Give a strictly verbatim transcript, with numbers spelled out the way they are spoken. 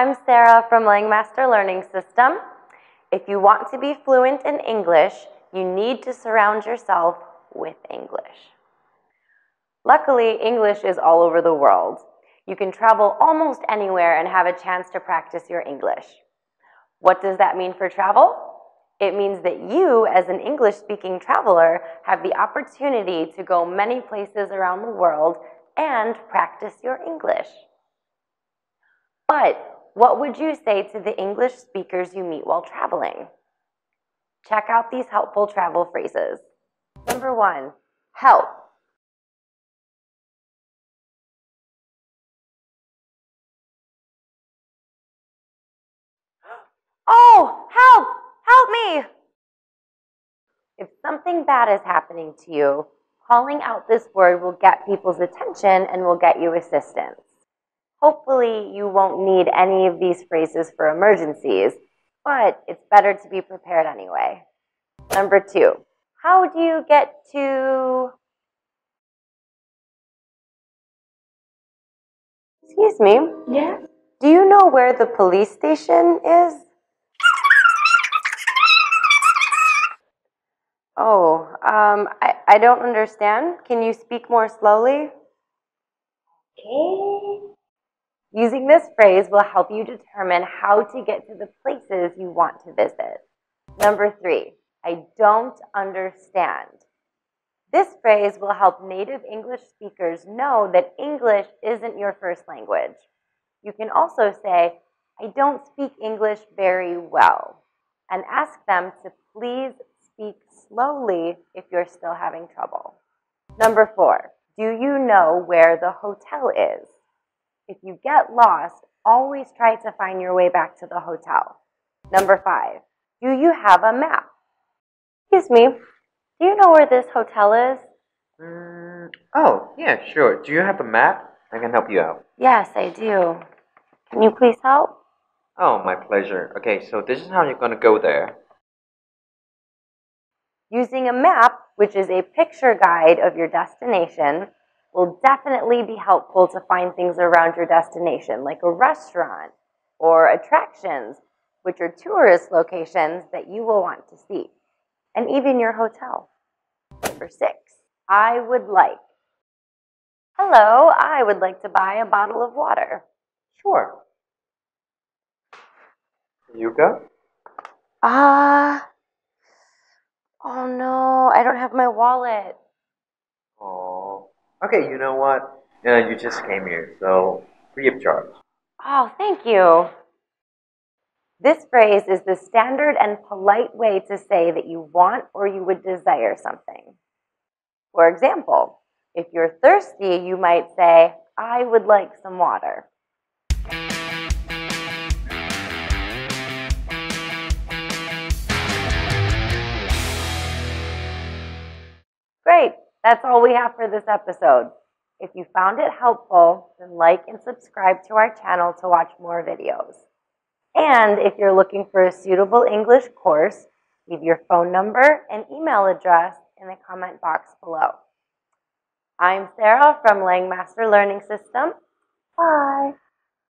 I'm Sarah from Langmaster Learning System. If you want to be fluent in English, you need to surround yourself with English. Luckily, English is all over the world. You can travel almost anywhere and have a chance to practice your English. What does that mean for travel? It means that you, as an English-speaking traveler, have the opportunity to go many places around the world and practice your English. But what would you say to the English speakers you meet while traveling? Check out these helpful travel phrases. Number one, help. Oh, help! Help me! If something bad is happening to you, calling out this word will get people's attention and will get you assistance. Hopefully, you won't need any of these phrases for emergencies, but it's better to be prepared anyway. Number two, how do you get to... Excuse me? Yeah? Do you know where the police station is? Oh, um, I, I don't understand. Can you speak more slowly? Okay. Using this phrase will help you determine how to get to the places you want to visit. Number three, I don't understand. This phrase will help native English speakers know that English isn't your first language. You can also say, I don't speak English very well, and ask them to please speak slowly if you're still having trouble. Number four, do you know where the hotel is? If you get lost, always try to find your way back to the hotel. Number five, do you have a map? Excuse me, do you know where this hotel is? Mm, oh, yeah, sure. Do you have a map? I can help you out. Yes, I do. Can you please help? Oh, my pleasure. Okay, so this is how you're going to go there. Using a map, which is a picture guide of your destination, will definitely be helpful to find things around your destination, like a restaurant or attractions, which are tourist locations that you will want to see, and even your hotel. Number six, I would like. Hello, I would like to buy a bottle of water. Sure. You go? Ah. Uh, oh no, I don't have my wallet. Okay, you know what? Uh, you just came here, so free of charge. Oh, thank you. This phrase is the standard and polite way to say that you want or you would desire something. For example, if you're thirsty, you might say, I would like some water. Great. That's all we have for this episode. If you found it helpful, then like and subscribe to our channel to watch more videos. And if you're looking for a suitable English course, leave your phone number and email address in the comment box below. I'm Sarah from Langmaster Learning System. Bye.